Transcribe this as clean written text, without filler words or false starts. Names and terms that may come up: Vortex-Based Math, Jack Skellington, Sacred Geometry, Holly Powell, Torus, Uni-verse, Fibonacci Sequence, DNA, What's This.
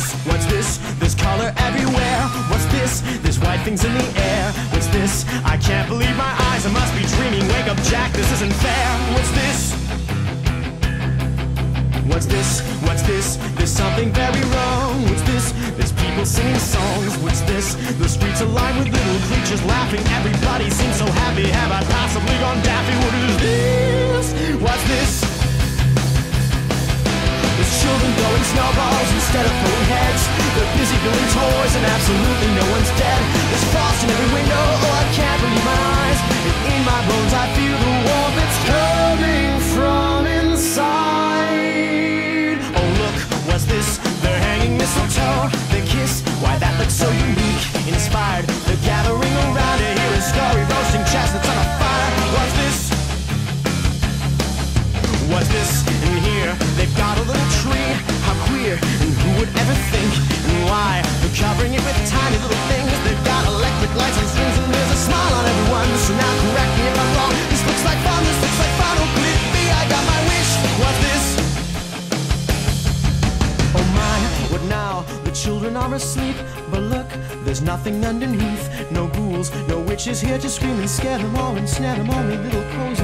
this? What's this? There's color everywhere. What's this? There's white things in the air. What's this? I can't believe my eyes. I must be dreaming. Wake up, Jack. This isn't fair. What's this? What's this? What's this? There's something very wrong. What's this? There's people singing songs. What's this? The streets alive with little creatures laughing. Everybody seems so happy. Have I possibly gone daffy? What is this? What's this? There's children throwing snowballs instead of pulling heads. They're busy building toys and absolutely no one's dead. There's frost in every window. Oh, I can't believe my eyes. And in my bones I feel the warmth that's coming from inside. What's this? They're hanging mistletoe. They kiss. Why, that looks so unique. Inspired. They're gathering around to hear a story. Roasting chestnuts on a fire. What's this? What's this? In here, they've got a little tree. How queer. And who would ever think? And why? They're covering it with tiny little things. They've got electric lights and strings. And there's a smile on everyone. So now correct me if I'm wrong. This looks like fun. This looks like fun. Oh, could it be? I got my wish. What's this? Oh my, what now? The children are asleep, but look, there's nothing underneath. No ghouls, no witches here to scream and scare them all, and snare them all with little crows.